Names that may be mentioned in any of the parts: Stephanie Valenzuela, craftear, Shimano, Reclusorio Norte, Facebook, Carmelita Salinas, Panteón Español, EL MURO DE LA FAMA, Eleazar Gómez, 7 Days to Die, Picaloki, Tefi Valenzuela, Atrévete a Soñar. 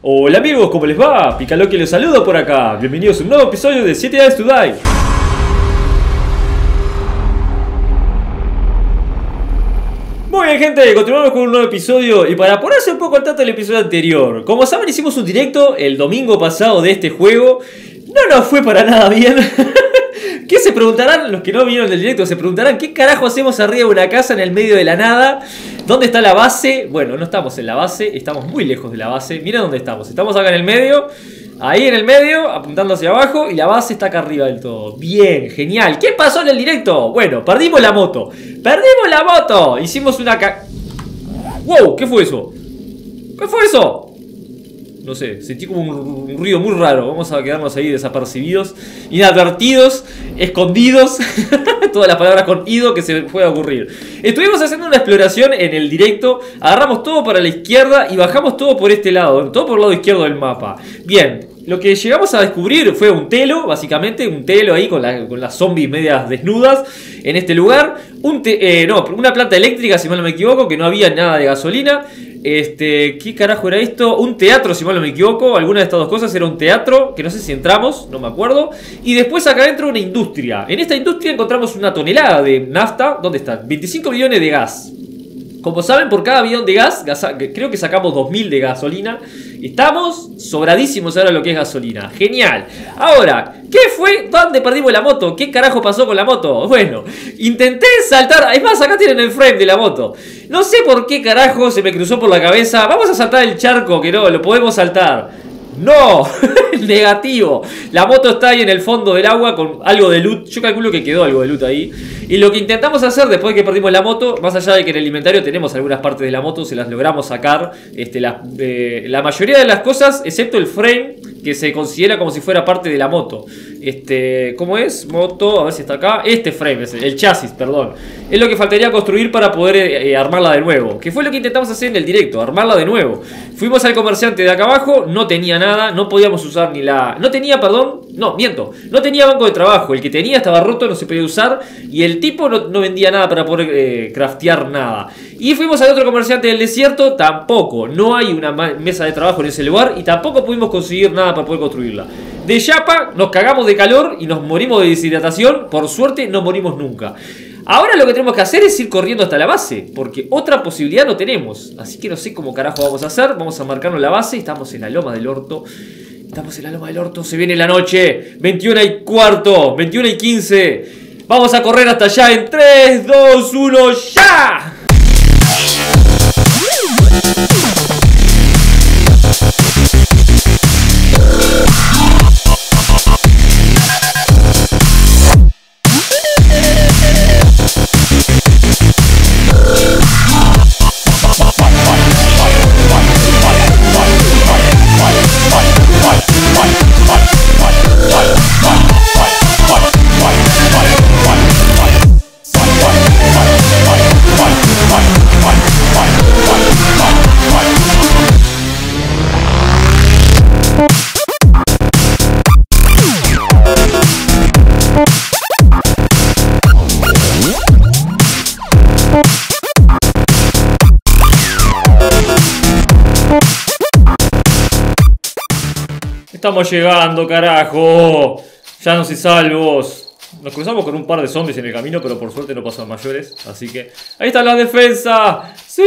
Hola amigos, ¿cómo les va? Picaloki los saludo por acá. Bienvenidos a un nuevo episodio de 7 Days to Die. Muy bien gente, continuamos con un nuevo episodio. Y para ponerse un poco al tanto del episodio anterior, como saben, hicimos un directo el domingo pasado de este juego. No nos fue para nada bien. ¿Qué se preguntarán? Los que no vinieron del directo se preguntarán, ¿qué carajo hacemos arriba de una casa en el medio de la nada? ¿Dónde está la base? Bueno, no estamos en la base, estamos muy lejos de la base. Mira dónde estamos. Estamos acá en el medio, ahí en el medio, apuntando hacia abajo, y la base está acá arriba del todo. Bien, genial. ¿Qué pasó en el directo? Bueno, perdimos la moto. ¡Perdimos la moto! Hicimos una ¡Wow! ¿Qué fue eso? ¿Qué fue eso? No sé, sentí como un ruido muy raro. Vamos a quedarnos ahí desapercibidos, inadvertidos, escondidos. Todas las palabras con ido que se pueda ocurrir. Estuvimos haciendo una exploración en el directo. Agarramos todo para la izquierda y bajamos todo por este lado, todo por el lado izquierdo del mapa. Bien, lo que llegamos a descubrir fue un telo, básicamente. Un telo ahí con las zombies medias desnudas en este lugar. Una planta eléctrica, si mal no me equivoco, que no había nada de gasolina. ¿Qué carajo era esto? Un teatro, si mal no me equivoco. Alguna de estas dos cosas era un teatro, que no sé si entramos, no me acuerdo. Y después acá dentro una industria. En esta industria encontramos una tonelada de nafta. ¿Dónde están? 25 millones de gas. Como saben, por cada bidón de gas, creo que sacamos 2000 de gasolina. Estamos sobradísimos ahora lo que es gasolina. Genial. Ahora, ¿qué fue? ¿Dónde perdimos la moto? ¿Qué carajo pasó con la moto? Bueno, intenté saltar. Es más, acá tienen el frame de la moto. No sé por qué carajo se me cruzó por la cabeza. Vamos a saltar el charco, que no, lo podemos saltar. ¡No! Negativo. La moto está ahí en el fondo del agua con algo de loot. Yo calculo que quedó algo de loot ahí. Y lo que intentamos hacer después de que perdimos la moto, más allá de que en el inventario tenemos algunas partes de la moto, se las logramos sacar. La mayoría de las cosas, excepto el frame, que se considera como si fuera parte de la moto. ¿Cómo es? Moto, a ver si está acá. Este frame, el chasis, perdón. Es lo que faltaría construir para poder armarla de nuevo. Que fue lo que intentamos hacer en el directo, armarla de nuevo. Fuimos al comerciante de acá abajo, no tenía nada, no podíamos usar ni la... No tenía, perdón, no, miento. No tenía banco de trabajo, el que tenía estaba roto, no se podía usar. Y el tipo no vendía nada para poder craftear nada. Y fuimos al otro comerciante del desierto, tampoco. No hay una mesa de trabajo en ese lugar y tampoco pudimos conseguir nada para poder construirla. De chapa nos cagamos de calor y nos morimos de deshidratación. Por suerte no morimos nunca. Ahora lo que tenemos que hacer es ir corriendo hasta la base, porque otra posibilidad no tenemos. Así que no sé cómo carajo vamos a hacer. Vamos a marcarnos la base. Estamos en la loma del orto. Estamos en la loma del orto. Se viene la noche. 21:15. 21:15. Vamos a correr hasta allá en 3, 2, 1, ¡ya! Estamos llegando, carajo. Ya no sé salvos. Nos cruzamos con un par de zombies en el camino, pero por suerte no pasan mayores. Así que... ¡ahí está la defensa! ¡Sí!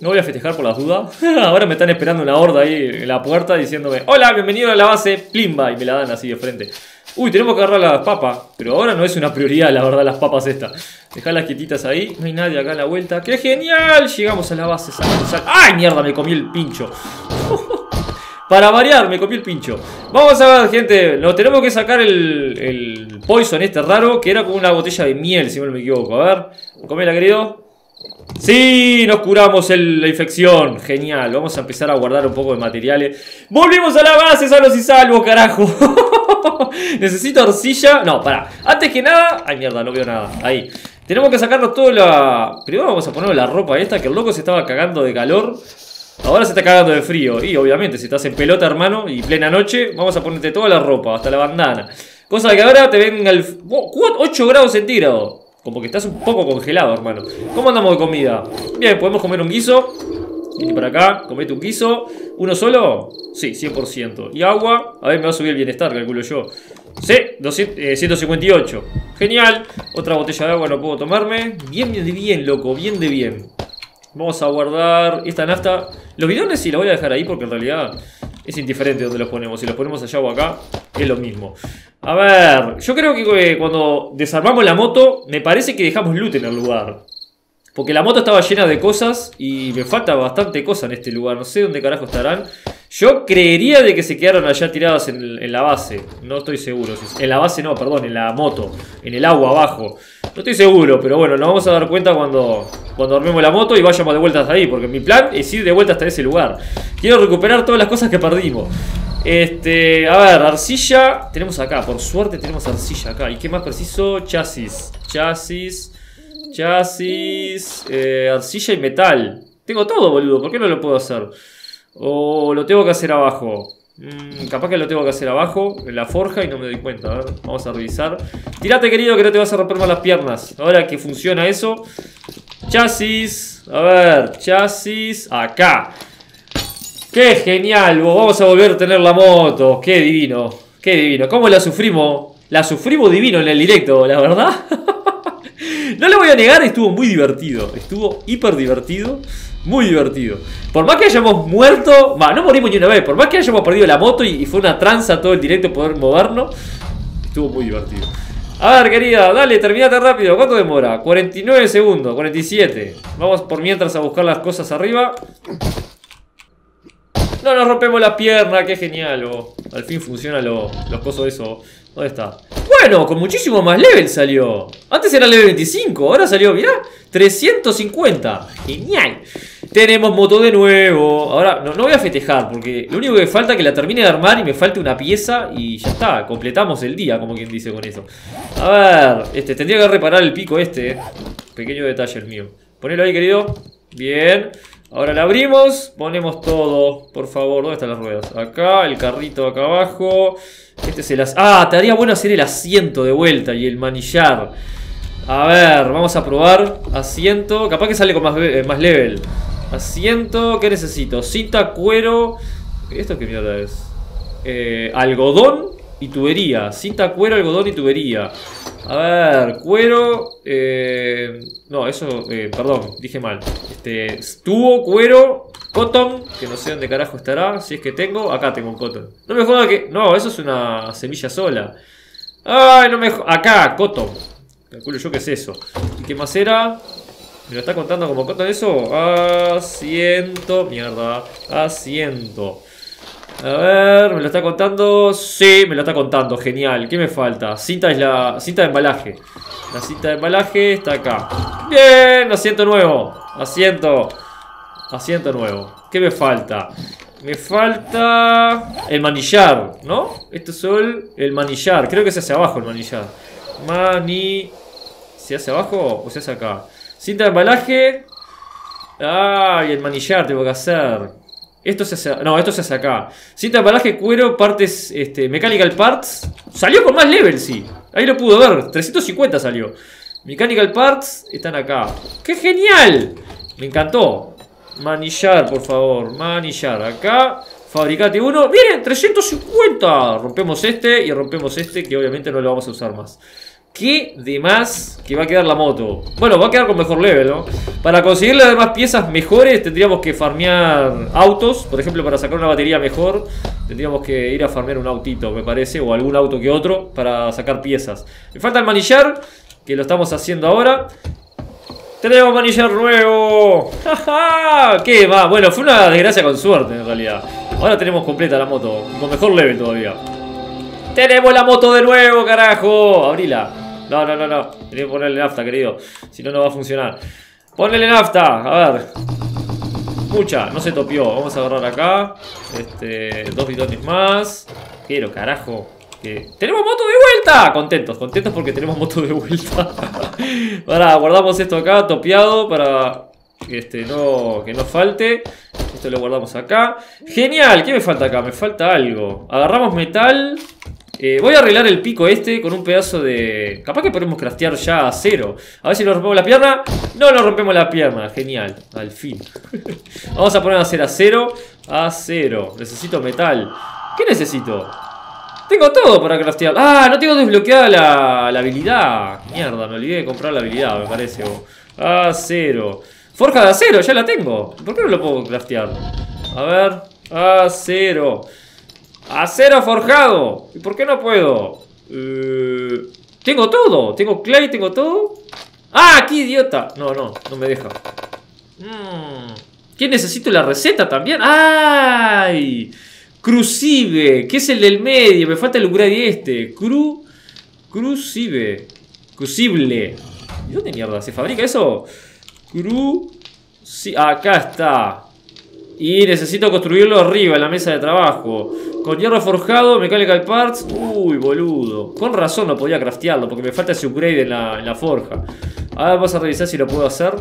No voy a festejar por las dudas. Ahora me están esperando una horda ahí en la puerta diciéndome ¡hola, bienvenido a la base! ¡Plimba! Y me la dan así de frente. Uy, tenemos que agarrar las papas. Pero ahora no es una prioridad, la verdad, las papas estas. Dejá las quietitas ahí. No hay nadie acá a la vuelta. ¡Qué genial! Llegamos a la base. ¡Ay, mierda! Me comí el pincho. Para variar, me copió el pincho. Vamos a ver, gente. Nos tenemos que sacar el poison este raro, que era como una botella de miel, si no me equivoco. A ver, comela, querido. Sí, nos curamos la infección. Genial, vamos a empezar a guardar un poco de materiales. Volvimos a la base, sanos y salvos, carajo. Necesito arcilla. No, pará. Antes que nada... ay, mierda, no veo nada. Ahí. Tenemos que sacarnos toda la... primero vamos a poner la ropa esta, que el loco se estaba cagando de calor. Ahora se está cagando de frío. Y obviamente, si estás en pelota, hermano, y plena noche, vamos a ponerte toda la ropa, hasta la bandana. Cosa que ahora te venga el... 8 grados centígrados. Como que estás un poco congelado, hermano. ¿Cómo andamos de comida? Bien, podemos comer un guiso. Vení para acá, comete un guiso. ¿Uno solo? Sí, 100%. Y agua, a ver, me va a subir el bienestar, calculo yo. Sí, 158. Genial, otra botella de agua no puedo tomarme. Bien, bien, bien, loco, bien de bien. Vamos a guardar esta nafta. Los bidones sí los voy a dejar ahí porque en realidad es indiferente donde los ponemos. Si los ponemos allá o acá, es lo mismo. A ver, yo creo que cuando desarmamos la moto, me parece que dejamos loot en el lugar. Porque la moto estaba llena de cosas y me falta bastante cosa en este lugar. No sé dónde carajo estarán. Yo creería de que se quedaron allá tiradas en la base. No estoy seguro. En la base no, perdón, en la moto. En el agua abajo. No estoy seguro, pero bueno, nos vamos a dar cuenta cuando armemos la moto y vayamos de vuelta hasta ahí. Porque mi plan es ir de vuelta hasta ese lugar. Quiero recuperar todas las cosas que perdimos. A ver, arcilla. Tenemos acá, por suerte tenemos arcilla acá. ¿Y qué más preciso? Chasis. Chasis, arcilla y metal. Tengo todo, boludo, ¿por qué no lo puedo hacer? O lo tengo que hacer abajo. Capaz que lo tengo que hacer abajo, en la forja, y no me doy cuenta. A ver, vamos a revisar. Tirate, querido, que no te vas a romper más las piernas. Ahora que funciona eso. Chasis, a ver, chasis, acá. ¡Qué genial! Vamos a volver a tener la moto. ¡Qué divino! ¡Qué divino! ¿Cómo la sufrimos? La sufrimos divino en el directo, la verdad. No le voy a negar, estuvo muy divertido. Estuvo hiper divertido. Muy divertido. Por más que hayamos muerto, no morimos ni una vez. Por más que hayamos perdido la moto y fue una tranza todo el directo poder movernos, estuvo muy divertido. A ver, querida, dale, terminate rápido. ¿Cuánto demora? 49 segundos, 47. Vamos por mientras a buscar las cosas arriba. No nos rompemos la pierna, qué genial. Al fin funcionan los cosos de eso. ¿Dónde está? Bueno, con muchísimo más level salió. Antes era level 25, ahora salió, mirá, 350. Genial. Tenemos moto de nuevo. Ahora no voy a festejar porque lo único que falta es que la termine de armar y me falte una pieza y ya está. Completamos el día, como quien dice con eso. A ver, tendría que reparar el pico este. Pequeño detalle el mío. Ponelo ahí, querido. Bien. Ahora la abrimos, ponemos todo, por favor. ¿Dónde están las ruedas? Acá, el carrito acá abajo. Te haría bueno hacer el asiento de vuelta y el manillar. A ver, vamos a probar. Asiento, capaz que sale con más level. Asiento, ¿qué necesito? Cinta, cuero. ¿Esto qué mierda es? Algodón y tubería. Cinta, cuero, algodón y tubería. A ver, cuero. No, eso. Perdón, dije mal. Tubo, cuero, cotton. Que no sé dónde carajo estará. Si es que tengo. Acá tengo un cotton. No me jodas que. No, eso es una semilla sola. Ay, no me jodas. Acá, cotton. Calculo yo que es eso. ¿Y qué más era? ¿Me lo está contando como cotton eso? Asiento. Mierda. Asiento. A ver, ¿me lo está contando? Sí, me lo está contando, genial. ¿Qué me falta? Cinta de embalaje. La cinta de embalaje está acá. Bien, asiento nuevo. Asiento nuevo. ¿Qué me falta? Me falta el manillar, ¿no? Esto es el manillar. Creo que se hace abajo el manillar. ¿Se hace abajo o se hace acá? Cinta de embalaje. Ah, y el manillar tengo que hacer. Esto se hace acá. Cinta de embalaje, cuero, partes, mechanical parts. Salió con más level, sí. Ahí lo pudo ver, 350 salió. Mechanical parts están acá. ¡Qué genial! Me encantó. Manillar, por favor, manillar. Acá, fabricate uno. ¡Miren, 350! Rompemos este y rompemos este, que obviamente no lo vamos a usar más. ¿Qué demás que va a quedar la moto? Bueno, va a quedar con mejor level, ¿no? Para conseguir las demás piezas mejores tendríamos que farmear autos. Por ejemplo, para sacar una batería mejor tendríamos que ir a farmear un autito, me parece. O algún auto que otro para sacar piezas. Me falta el manillar, que lo estamos haciendo ahora. ¡Tenemos manillar nuevo! ¡Ja, ja! ¿Qué va? Bueno, fue una desgracia con suerte en realidad. Ahora tenemos completa la moto, con mejor level todavía. ¡Tenemos la moto de nuevo, carajo! ¡Abrila! No. Tenía que ponerle nafta, querido. Si no, no va a funcionar. Ponele nafta. A ver. Mucha. No se topió. Vamos a agarrar acá. Dos bidones más. Quiero, carajo. ¿Qué? ¡Tenemos moto de vuelta! Contentos. Contentos porque tenemos moto de vuelta. Ahora guardamos esto acá, topiado, para que no falte. Esto lo guardamos acá. ¡Genial! ¿Qué me falta acá? Me falta algo. Agarramos metal. Voy a arreglar el pico este con un pedazo de... Capaz que podemos craftear ya a cero. A ver si nos rompemos la pierna. No nos rompemos la pierna, genial, al fin. Vamos a poner a hacer acero. Acero, necesito metal. ¿Qué necesito? Tengo todo para craftear. Ah, no tengo desbloqueada la habilidad. Mierda, me olvidé de comprar la habilidad, me parece. Acero. Forja de acero, ya la tengo. ¿Por qué no lo puedo craftear? A ver, acero. Acero forjado. ¿Y por qué no puedo? Tengo todo. Tengo clay, tengo todo. Ah, aquí, idiota. No me deja. ¿Qué necesito? La receta también. ¡Ay! Crucive, que es el del medio. Me falta el umbral y este. Crucive. Crucible. ¿Y dónde mierda se fabrica eso? Acá está. Y necesito construirlo arriba, en la mesa de trabajo. Con hierro forjado, mechanical parts. Uy, boludo. Con razón no podía craftearlo, porque me falta ese upgrade en la forja. Ahora vamos a revisar si lo puedo hacer.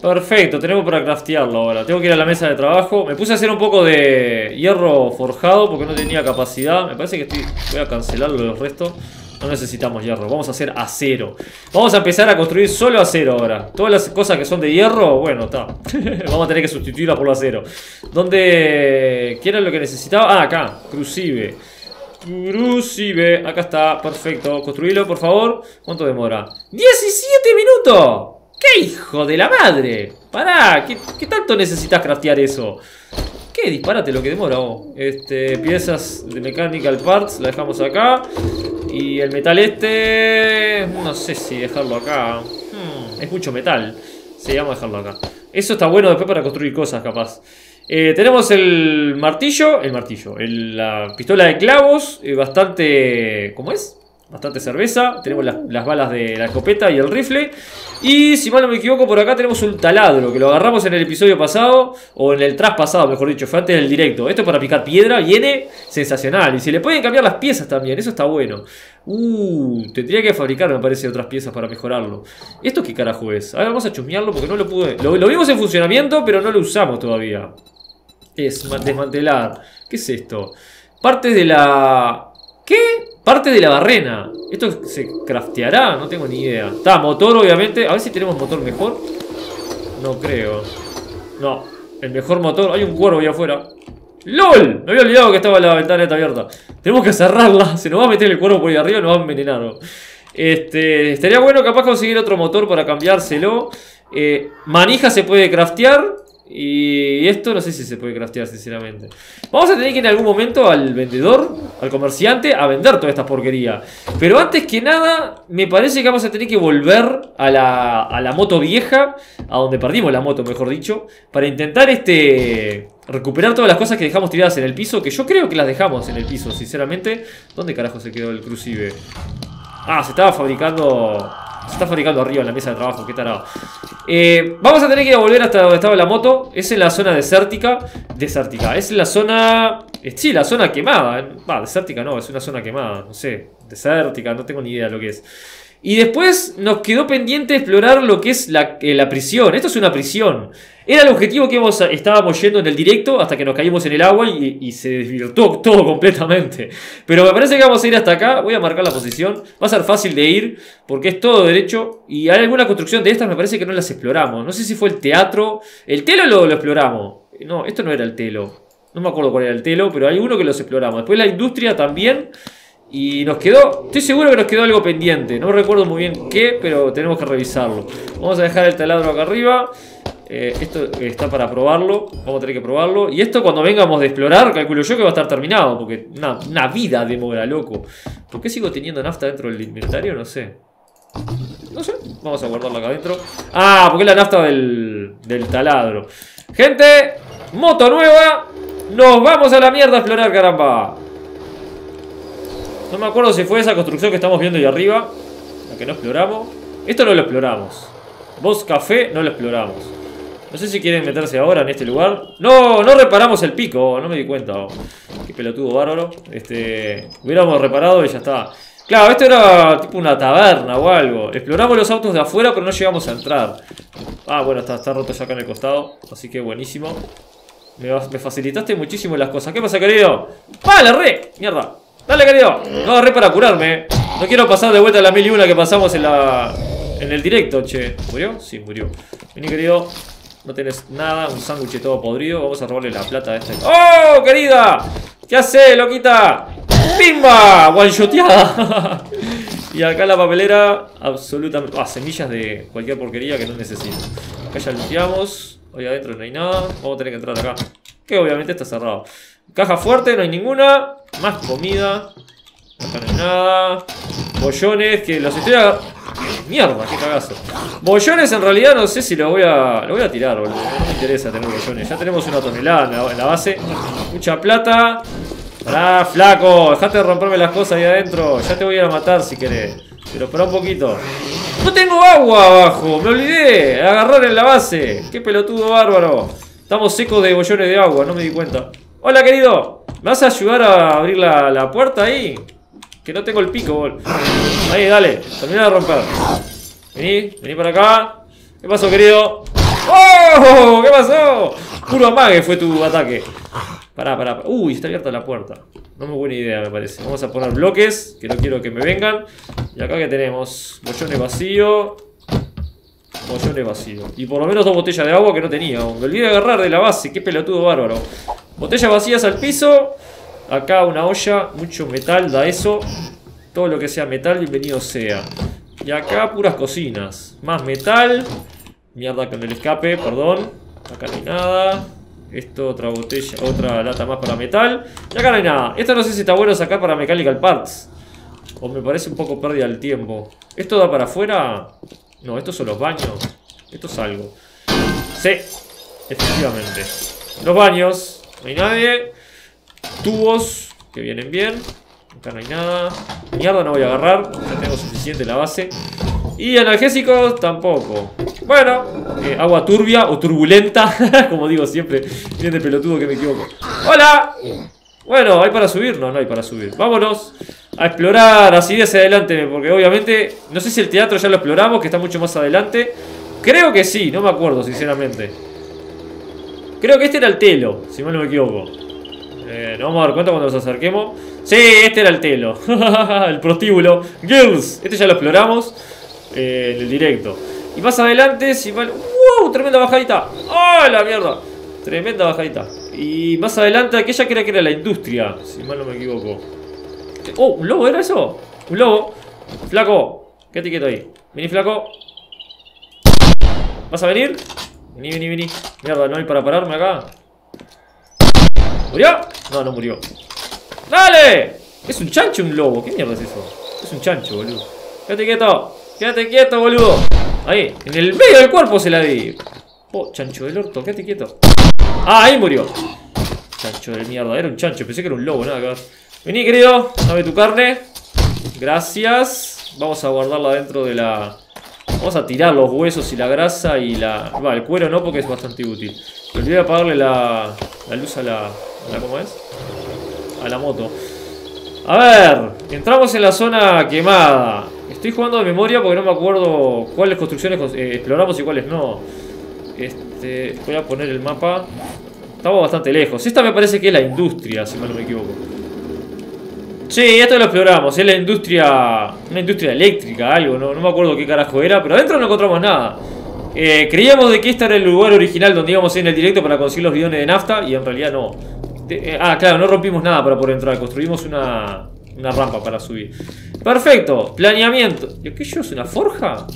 Perfecto, tenemos para craftearlo ahora. Tengo que ir a la mesa de trabajo. Me puse a hacer un poco de hierro forjado porque no tenía capacidad. Me parece que voy a cancelarlo de los restos. No necesitamos hierro, vamos a hacer acero. Vamos a empezar a construir solo acero ahora. Todas las cosas que son de hierro, bueno, está. Vamos a tener que sustituirlas por lo acero. ¿Dónde? ¿Qué era lo que necesitaba? Ah, acá, crucive. Crucive, acá está, perfecto. Construirlo, por favor. ¿Cuánto demora? ¡17 minutos! ¡Qué hijo de la madre! Pará, ¿qué tanto necesitas craftear eso? ¿Qué disparate lo que demora? Piezas de mechanical parts, la dejamos acá. Y el metal este... No sé si dejarlo acá. Es mucho metal. Sí, vamos a dejarlo acá. Eso está bueno después para construir cosas, capaz. Tenemos el martillo. La pistola de clavos. Bastante... ¿Cómo es? Bastante cerveza, tenemos las balas de la escopeta y el rifle. Y si mal no me equivoco, por acá tenemos un taladro que lo agarramos en el episodio pasado. O en el traspasado, mejor dicho, fue antes del directo. Esto para picar piedra, viene sensacional. Y se le pueden cambiar las piezas también, eso está bueno. Tendría que fabricar, me parece, otras piezas para mejorarlo. ¿Esto qué carajo es? Ahora vamos a chusmearlo porque no lo pude... Lo vimos en funcionamiento, pero no lo usamos todavía. Es desmantelar. ¿Qué es esto? Partes de la... ¿Qué? Parte de la barrena. ¿Esto se crafteará? No tengo ni idea. Está, motor obviamente. A ver si tenemos motor mejor. No creo. No, el mejor motor. Hay un cuervo ahí afuera. ¡LOL! Me había olvidado que estaba la ventana abierta. Tenemos que cerrarla. Se nos va a meter el cuervo por ahí arriba y nos va a envenenar. Estaría bueno capaz conseguir otro motor para cambiárselo. Manija se puede craftear. Y esto no sé si se puede craftear, sinceramente. Vamos a tener que ir en algún momento al vendedor, al comerciante, a vender toda esta porquería. Pero antes que nada, me parece que vamos a tener que volver a la moto vieja, a donde perdimos la moto, mejor dicho, para intentar recuperar todas las cosas que dejamos tiradas en el piso, que yo creo que las dejamos en el piso, sinceramente. ¿Dónde carajo se quedó el crucive? Ah, se estaba fabricando... Se está fabricando arriba en la mesa de trabajo, qué tarado. Vamos a tener que ir a volver hasta donde estaba la moto. Es en la zona desértica. Es la zona... Sí, la zona quemada. Va, desértica no, es una zona quemada. No sé, desértica, no tengo ni idea de lo que es. Y después nos quedó pendiente explorar lo que es la prisión. Esto es una prisión. Era el objetivo que estábamos yendo en el directo hasta que nos caímos en el agua y se desvirtuó todo completamente. Pero me parece que vamos a ir hasta acá. Voy a marcar la posición. Va a ser fácil de ir porque es todo derecho. Y hay alguna construcción de estas, me parece que no las exploramos. No sé si fue el teatro. El telo lo exploramos. No, esto no era el telo. No me acuerdo cuál era el telo, pero hay uno que los exploramos. Después la industria también. Y nos quedó, estoy seguro que nos quedó algo pendiente. No recuerdo muy bien qué, pero tenemos que revisarlo. Vamos a dejar el taladro acá arriba. Esto está para probarlo. Vamos a tener que probarlo. Y esto cuando vengamos de explorar, calculo yo que va a estar terminado. Porque una vida demora, loco. ¿Por qué sigo teniendo nafta dentro del inventario? No sé. No sé, vamos a guardarlo acá adentro. Ah, porque es la nafta del taladro. Gente, moto nueva. Nos vamos a la mierda a explorar, caramba. No me acuerdo si fue esa construcción que estamos viendo ahí arriba, la que no exploramos. Esto no lo exploramos. Boss Café no lo exploramos. No sé si quieren meterse ahora en este lugar. No, no reparamos el pico, no me di cuenta. Qué pelotudo bárbaro. Hubiéramos reparado y ya está. Claro, esto era tipo una taberna o algo. Exploramos los autos de afuera pero no llegamos a entrar. Ah, bueno, está roto ya acá en el costado. Así que buenísimo. Me facilitaste muchísimo las cosas. ¿Qué pasa, querido? ¡Vale, re! ¡Mierda! ¡Dale, querido! No, re para curarme. No quiero pasar de vuelta a la 1001 que pasamos en el directo, che. ¿Murió? Sí, murió. Vení, querido. No tenés nada. Un sándwich todo podrido. Vamos a robarle la plata a este. ¡Oh, querida! ¿Qué hace, loquita? ¡Pimba! ¡Guanchoteada! Y acá la papelera. Absolutamente. Ah, semillas de cualquier porquería que no necesito. Acá ya limpiamos. Hoy adentro no hay nada. Vamos a tener que entrar acá, que obviamente está cerrado. Caja fuerte, no hay ninguna. Más comida. Acá no hay nada. Bollones, que los estoy a... Mierda, qué cagazo. Bollones en realidad no sé si los voy a... Los voy a tirar, boludo. No me interesa tener bollones. Ya tenemos una tonelada en la base. Mucha plata. Pará, flaco. Dejate de romperme las cosas ahí adentro. Ya te voy a matar si querés. Pero pará un poquito. No tengo agua abajo, me olvidé de agarrar en la base. Qué pelotudo bárbaro. Estamos secos de bollones de agua, no me di cuenta. Hola, querido. ¿Me vas a ayudar a abrir la puerta ahí? Que no tengo el pico, bol. Ahí, dale, termina de romper. Vení para acá. ¿Qué pasó, querido? ¡Oh! ¿Qué pasó? Puro amague fue tu ataque. Pará. Uy, está abierta la puerta. No es buena idea, me parece. Vamos a poner bloques, que no quiero que me vengan. Y acá que tenemos bollones vacíos. Bollones vacíos. Y por lo menos dos botellas de agua que no tenía. Me olvidé de agarrar de la base. Qué pelotudo bárbaro. Botellas vacías al piso. Acá una olla. Mucho metal, da eso. Todo lo que sea metal, bienvenido sea. Y acá puras cocinas. Más metal. Mierda con el escape, perdón. Acá no hay nada. Esto, otra botella, otra lata más para metal. Y acá no hay nada. Esto no sé si está bueno sacar para Mechanical Parts. O me parece un poco pérdida del tiempo. ¿Esto da para afuera? No, estos son los baños. Esto es algo. Sí, efectivamente. Los baños. No hay nadie. Tubos, que vienen bien. Acá no hay nada. Mierda, no voy a agarrar. Ya tengo suficiente en la base. Y analgésicos, tampoco. Bueno, agua turbia o turbulenta, como digo siempre. Bien de pelotudo que me equivoco. ¡Hola! Bueno, ¿hay para subir? No, no hay para subir. Vámonos a explorar así hacia adelante, porque obviamente, no sé si el teatro ya lo exploramos, que está mucho más adelante. Creo que sí, no me acuerdo, sinceramente. Creo que este era el telo, si mal no me equivoco. Nos vamos a dar cuenta cuando nos acerquemos. Sí, este era el telo. El prostíbulo. Girls, este ya lo exploramos en el directo. Y más adelante, si mal... ¡Wow! Tremenda bajadita. ¡Oh, la mierda! Tremenda bajadita. Y más adelante, aquella creo que era la industria, si mal no me equivoco. ¡Oh! ¿Un lobo era eso? ¡Un lobo! ¡Flaco! Quédate quieto ahí. Vení, flaco. ¿Vas a venir? Vení. Mierda, ¿no hay para pararme acá? ¿Murió? No, no murió. ¡Dale! ¿Es un chancho un lobo? ¿Qué mierda es eso? Es un chancho, boludo. Quédate quieto, boludo. Ahí, en el medio del cuerpo se la di. Oh, chancho del orto, quédate quieto. Ah, ahí murió. Chancho de mierda, era un chancho, pensé que era un lobo, nada que ver. Vení, querido, dame tu carne. Gracias. Vamos a guardarla dentro de la... Vamos a tirar los huesos y la grasa y la... Va, el cuero no, porque es bastante útil. Me olvidé de apagarle la luz a la... ¿Cómo es? A la moto. A ver, entramos en la zona quemada. Estoy jugando de memoria porque no me acuerdo cuáles construcciones exploramos y cuáles no. Voy a poner el mapa. Estamos bastante lejos. Esta me parece que es la industria, si mal no me equivoco. Sí, esto lo exploramos. Es la industria... Una industria eléctrica, algo. No me acuerdo qué carajo era, pero adentro no encontramos nada. Creíamos de que este era el lugar original donde íbamos a ir en el directo para conseguir los bidones de nafta y en realidad no. Claro, no rompimos nada para poder entrar. Construimos una rampa para subir. Perfecto, planeamiento. ¿Qué yo? ¿Es una forja?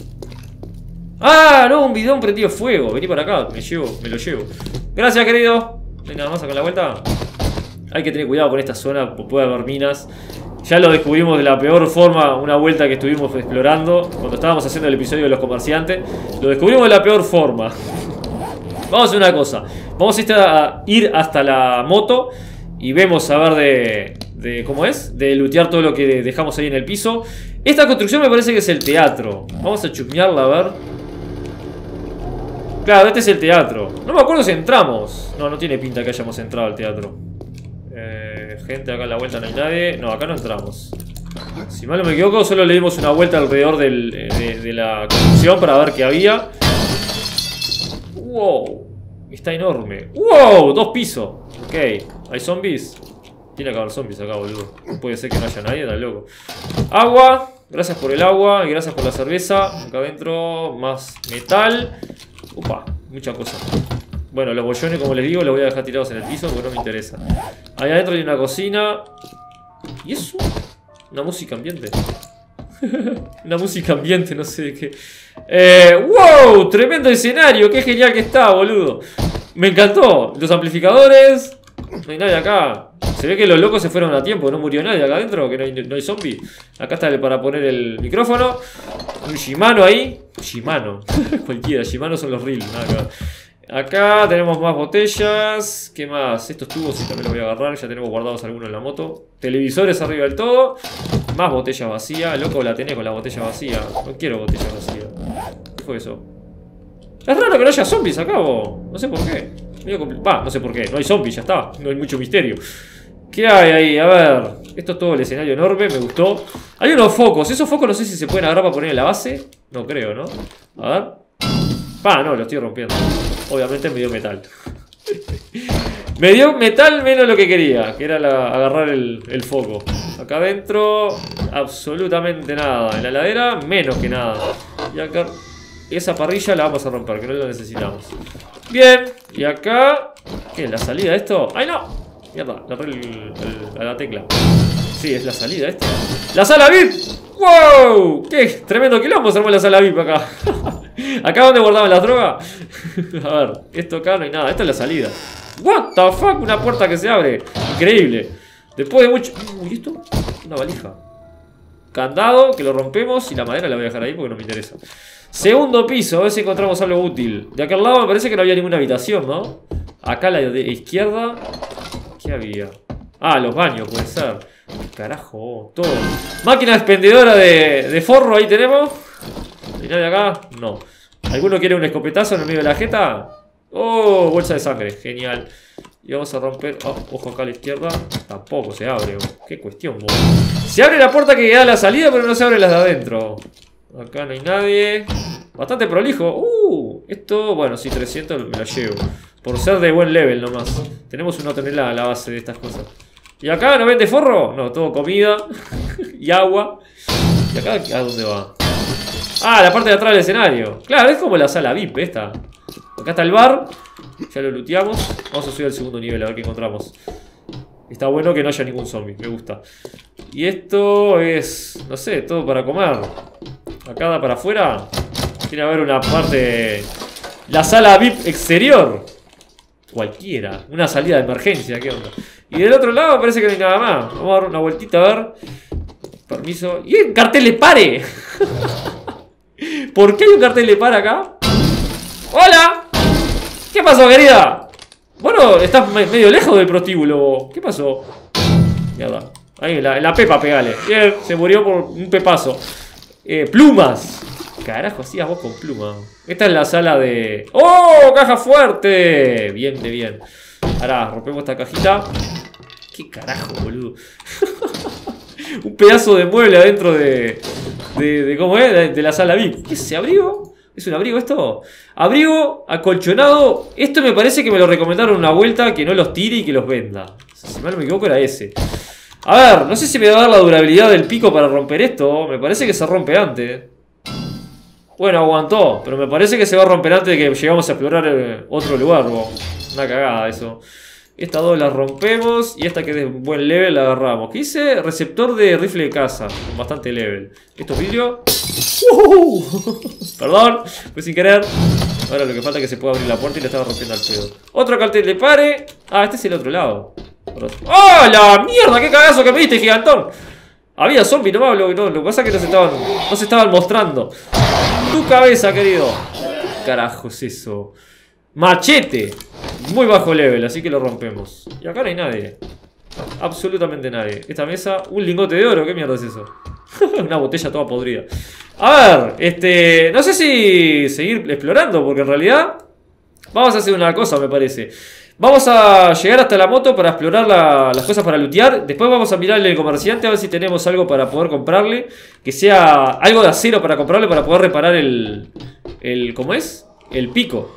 Ah, no, un bidón prendido fuego. Vení para acá, me lo llevo. Gracias, querido. No hay nada más acá en la vuelta. Hay que tener cuidado con esta zona, puede haber minas. Ya lo descubrimos de la peor forma una vuelta que estuvimos explorando. Cuando estábamos haciendo el episodio de los comerciantes. Lo descubrimos de la peor forma. Vamos a hacer una cosa. Vamos a ir hasta la moto. Y vemos a ver de ¿cómo es? De lootear todo lo que dejamos ahí en el piso. Esta construcción me parece que es el teatro. Vamos a chusmearla, a ver. Claro, este es el teatro. No me acuerdo si entramos. No, no tiene pinta que hayamos entrado al teatro. Gente, acá a la vuelta no hay nadie. No, acá no entramos. Si mal no me equivoco, solo le dimos una vuelta alrededor de la construcción para ver qué había. Wow. Está enorme. ¡Wow! 2 pisos. Ok. ¿Hay zombies? Tiene que haber zombies acá, boludo. No puede ser que no haya nadie, tan loco. Agua. Gracias por el agua y gracias por la cerveza. Acá adentro más metal. Upa, mucha cosa. Bueno, los bollones, como les digo, los voy a dejar tirados en el piso porque no me interesa. Ahí adentro hay una cocina. ¿Y eso? Una música ambiente. Una música ambiente, no sé de qué. ¡Wow! Tremendo escenario, qué genial que está, boludo. Me encantó. Los amplificadores. No hay nadie acá. Se ve que los locos se fueron a tiempo. No murió nadie acá adentro, que no hay zombie. Acá está para poner el micrófono. Un Shimano ahí. Shimano. Cualquiera. Shimano son los reels. Acá tenemos más botellas. ¿Qué más? Estos tubos sí, también los voy a agarrar. Ya tenemos guardados algunos en la moto. Televisores arriba del todo. Más botellas vacías. Loco, la tenés con la botella vacía. No quiero botella vacía. ¿Qué fue eso? Es raro que no haya zombies acá, vos. No sé por qué. Va, no sé por qué. No hay zombies, ya está. No hay mucho misterio. ¿Qué hay ahí? A ver. Esto es todo el escenario enorme, me gustó. Hay unos focos. Esos focos no sé si se pueden agarrar para poner en la base. No creo, ¿no? A ver. Ah, no, lo estoy rompiendo. Obviamente me dio metal. Me dio metal menos lo que quería, que era agarrar el foco. Acá adentro, absolutamente nada. En la heladera, menos que nada. Y acá, esa parrilla la vamos a romper, que no la necesitamos. Bien, y acá... ¿Qué es la salida de esto? ¡Ay, no! Mierda, le arreglé la tecla. Sí, es la salida esta. ¡La sala VIP! ¡Wow! ¡Qué tremendo quilombo se armó la sala VIP acá! ¿Acá donde guardaban las drogas? A ver, esto acá no hay nada. Esta es la salida. ¡What the fuck! Una puerta que se abre. Increíble. Después de mucho... Uy, ¿esto? Una valija. Candado, que lo rompemos. Y la madera la voy a dejar ahí porque no me interesa. Segundo piso, a ver si encontramos algo útil. De aquel lado me parece que no había ninguna habitación, ¿no? Acá a la izquierda... ¿Qué había? Ah, los baños, puede ser. Carajo, todo. Máquina expendedora de forro, ahí tenemos. ¿Hay nadie acá? No. ¿Alguno quiere un escopetazo en el medio de la jeta? Oh, bolsa de sangre, genial. Y vamos a romper... Oh, ojo acá a la izquierda. Tampoco se abre. Qué cuestión, boludo. Se abre la puerta que da la salida, pero no se abre las de adentro. Acá no hay nadie. Bastante prolijo. Esto, bueno, sí, 300 me lo llevo. Por ser de buen level nomás. Tenemos una tonelada a la base de estas cosas. ¿Y acá no vende forro? No, todo comida y agua. ¿Y acá a dónde va? Ah, la parte de atrás del escenario. Claro, es como la sala VIP esta. Acá está el bar. Ya lo looteamos. Vamos a subir al segundo nivel a ver qué encontramos. Está bueno que no haya ningún zombie, me gusta. Y esto es, no sé, todo para comer. Acá da para afuera. Tiene que haber una parte... La sala VIP exterior. Cualquiera, una salida de emergencia, ¿qué onda? Y del otro lado parece que no hay nada más. Vamos a dar una vueltita a ver. Permiso. ¡Y el cartel de pare! ¿Por qué hay un cartel de pare acá? ¡Hola! ¿Qué pasó, querida? Bueno, estás medio lejos del prostíbulo. ¿Qué pasó? Mierda. Ahí, en la pepa pegale. Bien, se murió por un pepazo. Plumas. Carajo, hacías vos con pluma. Esta es la sala de... ¡Oh! ¡Caja fuerte! Bien, de bien. Ahora, rompemos esta cajita. ¿Qué carajo, boludo? Un pedazo de mueble adentro de ¿cómo es? De la sala VIP. ¿Qué es ese abrigo? ¿Es un abrigo esto? Abrigo acolchonado. Esto me parece que me lo recomendaron una vuelta, que no los tire y que los venda. Si mal no me equivoco era ese. A ver, no sé si me va a dar la durabilidad del pico para romper esto. Me parece que se rompe antes. Bueno, aguantó, pero me parece que se va a romper antes de que llegamos a explorar otro lugar, bro. Una cagada eso. Esta 2 la rompemos y esta que es de buen level la agarramos. ¿Qué hice? Receptor de rifle de caza, con bastante level. Esto vidrio. Perdón, fue sin querer. Ahora lo que falta es que se pueda abrir la puerta y la estaba rompiendo al pedo. Otro cartel de pare. Ah, este es el otro lado. ¡Oh, la mierda! ¡Qué cagazo que me diste, gigantón! Había zombies, no hablo, no, lo que pasa es que no se estaban mostrando. Tu cabeza, querido. ¿Qué carajo es eso? Machete. Muy bajo level, así que lo rompemos. Y acá no hay nadie. Absolutamente nadie. Esta mesa, un lingote de oro, ¿qué mierda es eso? Una botella toda podrida. A ver, no sé si seguir explorando, porque en realidad vamos a hacer una cosa, me parece. Vamos a llegar hasta la moto para explorar las cosas para lootear. Después vamos a mirarle al comerciante a ver si tenemos algo para poder comprarle. Que sea algo de acero para comprarle para poder reparar el... ¿Cómo es? El pico.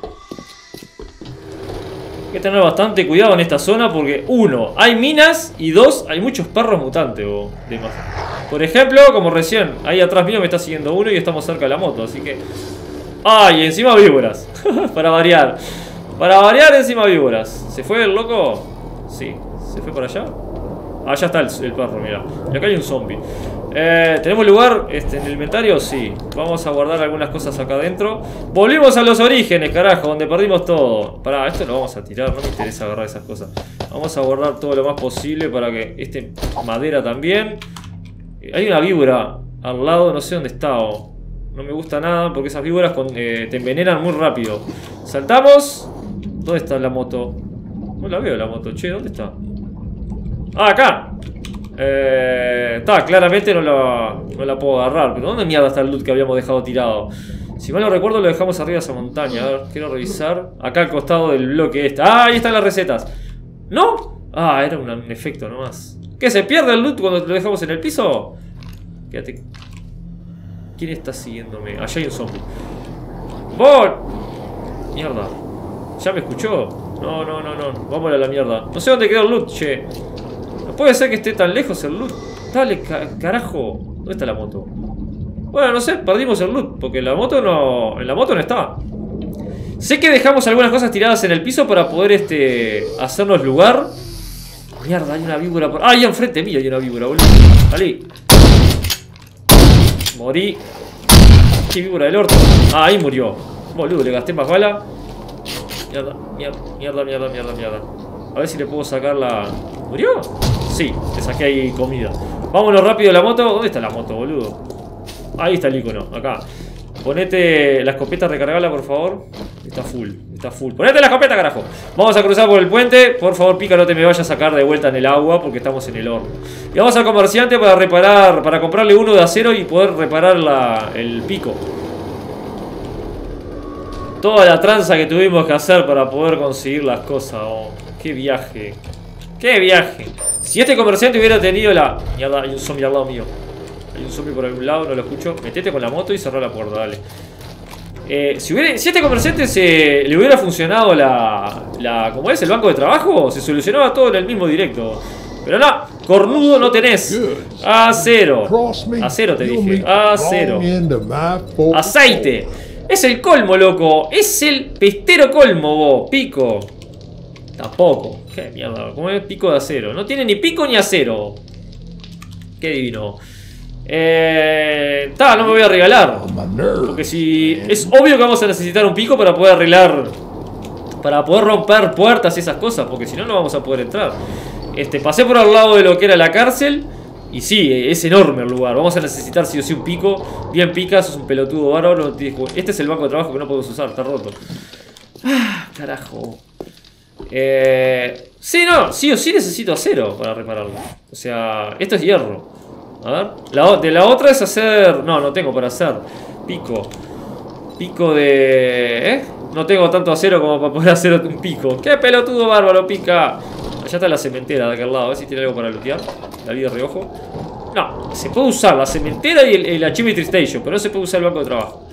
Hay que tener bastante cuidado en esta zona porque, uno, hay minas y dos, hay muchos perros mutantes o demás. Por ejemplo, como recién, ahí atrás mío me está siguiendo uno y estamos cerca de la moto, así que... ¡Ay! Encima víboras. Para variar. Para variar, encima víboras. ¿Se fue el loco? Sí. ¿Se fue para allá? Allá está el perro, mira. Y acá hay un zombie. ¿Tenemos lugar en el inventario? Sí. Vamos a guardar algunas cosas acá adentro. Volvimos a los orígenes, carajo, donde perdimos todo. Pará, esto lo vamos a tirar, no me interesa agarrar esas cosas. Vamos a guardar todo lo más posible para que... madera también. Hay una víbora al lado, no sé dónde está. No me gusta nada porque esas víboras te envenenan muy rápido. Saltamos. ¿Dónde está la moto? No la veo la moto, che, ¿dónde está? Ah, acá. Claramente no la puedo agarrar. Pero ¿dónde mierda está el loot que habíamos dejado tirado? Si mal no recuerdo, lo dejamos arriba de esa montaña. A ver, quiero revisar. Acá al costado del bloque este. ¡Ah! Ahí están las recetas. ¿No? Ah, era un efecto nomás. ¿Qué? ¿Se pierde el loot cuando lo dejamos en el piso? Quédate. ¿Quién está siguiéndome? Allá hay un zombie. ¡Vos! Mierda. ¿Ya me escuchó? No. Vámonos a la mierda. No sé dónde quedó el loot, che. No puede ser que esté tan lejos el loot. Dale, carajo. ¿Dónde está la moto? Bueno, no sé. Perdimos el loot. Porque la moto no... En la moto no está. Sé que dejamos algunas cosas tiradas en el piso para poder, hacernos lugar. Mierda, hay una víbora por... Ah, ahí enfrente mío hay una víbora, boludo. Salí. Morí. Qué víbora del orto. Ah, ahí murió. Boludo, le gasté más bala. Mierda. A ver si le puedo sacar la... ¿Murió? Sí, le saqué ahí comida. Vámonos rápido a la moto. ¿Dónde está la moto, boludo? Ahí está el icono, acá. Ponete la escopeta, recargala, por favor. Está full, está full. Ponete la escopeta, carajo. Vamos a cruzar por el puente. Por favor, Pica, no te me vayas a sacar de vuelta en el agua porque estamos en el horno. Y vamos al comerciante para reparar, para comprarle uno de acero y poder reparar el pico. Toda la tranza que tuvimos que hacer para poder conseguir las cosas. Oh, qué viaje. ¡Qué viaje! Si este comerciante hubiera tenido la... Mierda, hay un zombie al lado mío. Hay un zombie por algún lado, no lo escucho. Metete con la moto y cerrá la puerta, dale. Si este comerciante le hubiera funcionado ¿Cómo es? El banco de trabajo, se solucionaba todo en el mismo directo. Pero no, cornudo no tenés. Acero te dije. Acero. Aceite. Es el colmo, loco. Es el pestero colmo, vos, Pico. Tampoco. Qué mierda. ¿Cómo es? Pico de acero. No tiene ni pico ni acero. Qué divino. No me voy a regalar. Porque si... Es obvio que vamos a necesitar un pico para poder arreglar... Para poder romper puertas y esas cosas. Porque si no, no vamos a poder entrar. Pasé por al lado de lo que era la cárcel. Y sí, es enorme el lugar. Vamos a necesitar sí o sí un pico. Bien pica, sos un pelotudo bárbaro. Este es el banco de trabajo que no podemos usar. Está roto. Ah, carajo. Sí o sí necesito acero para repararlo. O sea, esto es hierro. A ver, de la otra es hacer... No tengo para hacer pico. Pico de... No tengo tanto acero como para poder hacer un pico. ¡Qué pelotudo bárbaro, Pica! Allá está la cementera de aquel lado, a ver si tiene algo para lootear. La vida de reojo. No, se puede usar la cementera y el Achievement Station, pero no se puede usar el banco de trabajo.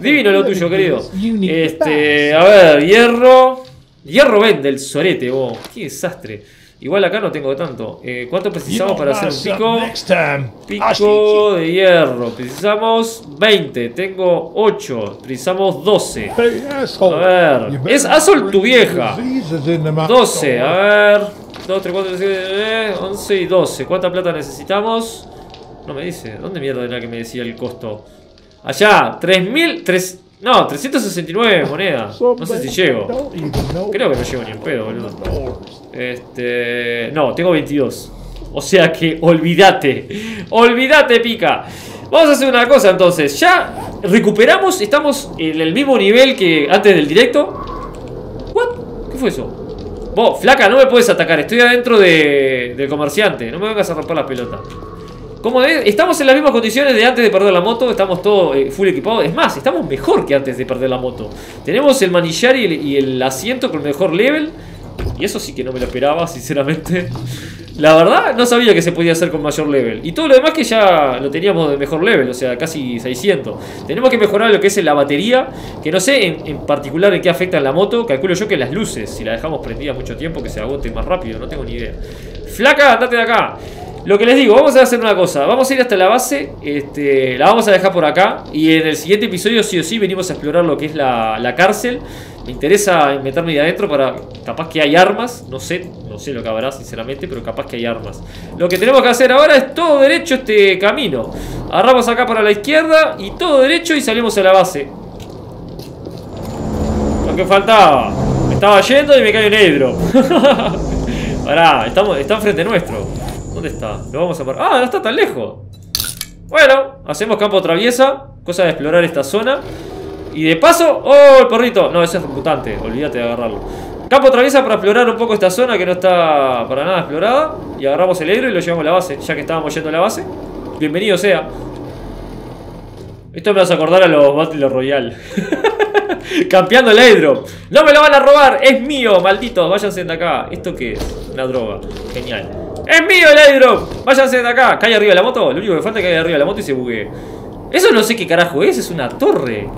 Divino lo tuyo, querido. A ver, hierro... Hierro vende el sorete, vos. Qué desastre. Igual acá no tengo tanto. ¿Cuánto precisamos para hacer un pico? Pico de hierro. Precisamos 20. Tengo 8. Precisamos 12. A ver. Es Azul tu vieja. 12. A ver. 2, 3, 4, 5, 11 y 12. ¿Cuánta plata necesitamos? No me dice. ¿Dónde mierda era que me decía el costo? Allá. 3.000. No, 369 monedas. No sé si llego. Creo que no llego ni en pedo, boludo. No, tengo 22. O sea que olvídate. Olvídate, Pica. Vamos a hacer una cosa entonces. Ya recuperamos, estamos en el mismo nivel que antes del directo. ¿What? ¿Qué fue eso? Vos, flaca, no me puedes atacar. Estoy adentro del comerciante. No me vengas a romper las pelotas. Como estamos en las mismas condiciones de antes de perder la moto. Estamos todos full equipados. Es más, estamos mejor que antes de perder la moto. Tenemos el manillar y el asiento con mejor level. Y eso sí que no me lo esperaba, sinceramente. La verdad, no sabía que se podía hacer con mayor level. Y todo lo demás que ya lo teníamos de mejor level, o sea, casi 600. Tenemos que mejorar lo que es la batería, que no sé en particular en qué afecta la moto. Calculo yo que las luces, si la dejamos prendida mucho tiempo, que se agote más rápido, no tengo ni idea. Flaca, andate de acá. Lo que les digo, vamos a hacer una cosa. Vamos a ir hasta la base, la vamos a dejar por acá. Y en el siguiente episodio sí o sí venimos a explorar lo que es la cárcel. Me interesa meterme ahí adentro para... Capaz que hay armas, no sé lo que habrá sinceramente, pero capaz que hay armas. Lo que tenemos que hacer ahora es todo derecho este camino. Agarramos acá para la izquierda y todo derecho y salimos a la base. Lo que faltaba. Me estaba yendo y me cae un airdrop. Pará, está enfrente nuestro. ¿Dónde está? Lo vamos a parar. Ah, no está tan lejos. Bueno, hacemos campo traviesa. Cosa de explorar esta zona. Y de paso... ¡Oh, el perrito! No, ese es mutante. Olvídate de agarrarlo. Campo traviesa para explorar un poco esta zona que no está para nada explorada. Y agarramos el héroe y lo llevamos a la base. Ya que estábamos yendo a la base. Bienvenido sea. Esto me hace acordar a los Battle Royale. Campeando el airdrop. ¡No me lo van a robar! ¡Es mío! ¡Malditos! Váyanse de acá. ¿Esto qué es? Una droga. Genial. ¡Es mío el airdrop! ¡Váyanse de acá! Cae arriba de la moto. Lo único que falta es que caiga arriba de la moto y se buguee. Eso no sé qué carajo es. Es una torre.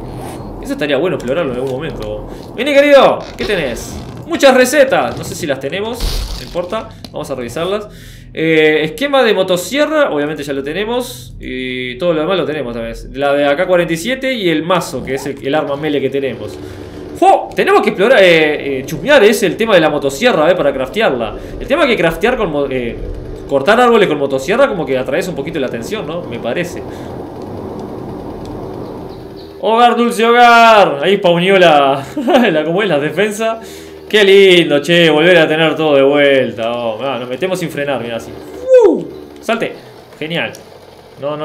Eso estaría bueno explorarlo en algún momento. Vení, querido. ¿Qué tenés? Muchas recetas. No sé si las tenemos. No importa. Vamos a revisarlas. Esquema de motosierra. Obviamente ya lo tenemos. Y todo lo demás lo tenemos también. La de AK-47 y el mazo, que es el arma melee que tenemos. ¡Oh! Tenemos que explorar. Chusmear es el tema de la motosierra, para craftearla. El tema es que craftear con... cortar árboles con motosierra como que atrae un poquito la atención, ¿no? Me parece. Hogar, dulce hogar. Ahí spawneó como es, la defensa. Qué lindo, che, volver a tener todo de vuelta. Nos metemos sin frenar, mirá así. Salte. Genial. No.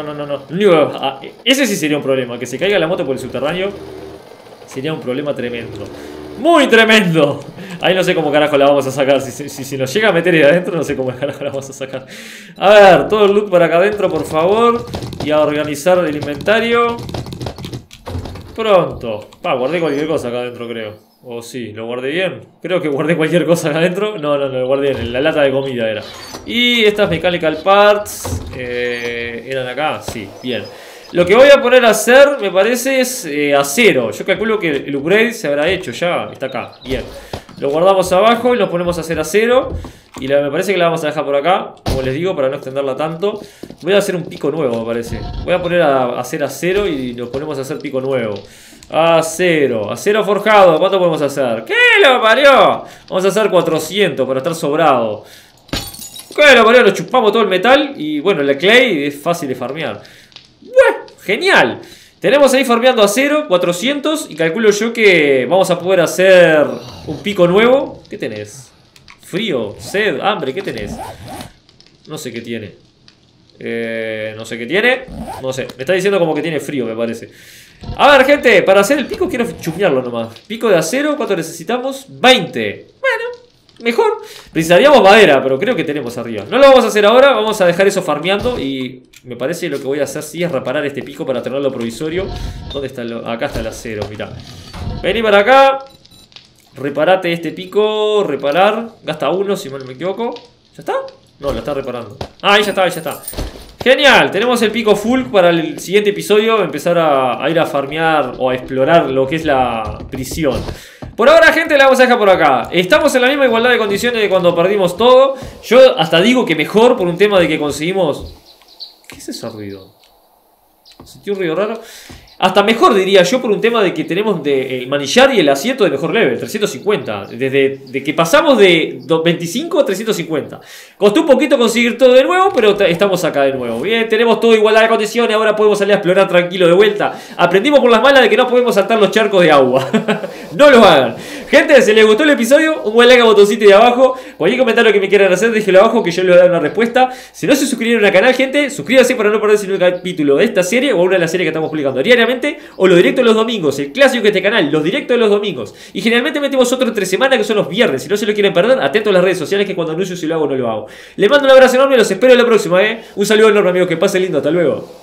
Ese sí sería un problema. Que se caiga la moto por el subterráneo sería un problema tremendo. Muy tremendo. Ahí no sé cómo carajo la vamos a sacar. Si nos llega a meter ahí adentro, no sé cómo carajo la vamos a sacar. A ver, todo el loot para acá adentro, por favor. Y a organizar el inventario. Pronto. Guardé cualquier cosa acá adentro, creo. O sí, ¿lo guardé bien? Creo que guardé cualquier cosa acá adentro. No, lo guardé bien. La lata de comida era. Y estas mechanical parts eran acá. Sí, bien. Lo que voy a poner a hacer, me parece, es acero. Yo calculo que el upgrade se habrá hecho ya. Está acá. Bien. Lo guardamos abajo y nos ponemos a hacer acero. Y me parece que la vamos a dejar por acá, como les digo, para no extenderla tanto. Voy a hacer un pico nuevo, me parece. Voy a poner a hacer acero y nos ponemos a hacer pico nuevo. Acero. Acero forjado. ¿Cuánto podemos hacer? ¿Qué lo parió? Vamos a hacer 400 para estar sobrado. ¿Qué lo parió? Nos chupamos todo el metal y bueno, la clay es fácil de farmear. ¡Bueh! ¡Genial! Tenemos ahí farmeando acero, 400, y calculo yo que vamos a poder hacer un pico nuevo. ¿Qué tenés? Frío, sed, hambre, ¿qué tenés? No sé qué tiene. No sé, me está diciendo como que tiene frío, me parece. A ver, gente, para hacer el pico quiero chumearlo nomás. Pico de acero, ¿cuánto necesitamos? 20. Bueno, mejor. Precisaríamos madera, pero creo que tenemos arriba. No lo vamos a hacer ahora, vamos a dejar eso farmeando. Y me parece lo que voy a hacer sí es reparar este pico para tenerlo provisorio. ¿Dónde está? Acá está el acero, mirá. Vení para acá. Reparate este pico. Reparar. Gasta uno, si mal me equivoco. ¿Ya está? No, lo está reparando. Ah, ahí ya está, ahí ya está. Genial, tenemos el pico full para el siguiente episodio. Empezar a ir a farmear o a explorar lo que es la prisión. Por ahora, gente, la vamos a dejar por acá. Estamos en la misma igualdad de condiciones de cuando perdimos todo. Yo hasta digo que mejor por un tema de que conseguimos... ¿Qué es ese ruido? ¿Sentí un ruido raro? Hasta mejor diría yo por un tema de que tenemos el manillar y el asiento de mejor level, 350. Desde que pasamos de 25 a 350. Costó un poquito conseguir todo de nuevo, pero estamos acá de nuevo. Bien, tenemos todo igualdad de condiciones, ahora podemos salir a explorar tranquilo de vuelta. Aprendimos por las malas de que no podemos saltar los charcos de agua. No los hagan. Gente, si les gustó el episodio, un buen like al botoncito de abajo. Cualquier comentario que me quieran hacer, déjenlo abajo que yo les voy a dar una respuesta. Si no se suscribieron al canal, gente, suscríbanse para no perderse ningún capítulo de esta serie o una de las series que estamos publicando diariamente o los directos de los domingos, el clásico de este canal, los directos de los domingos. Y generalmente metemos otro entre semana que son los viernes. Si no se lo quieren perder, atentos a las redes sociales que cuando anuncio si lo hago o no lo hago. Les mando un abrazo enorme y los espero en la próxima, Un saludo enorme, amigos, que pasen lindo, hasta luego.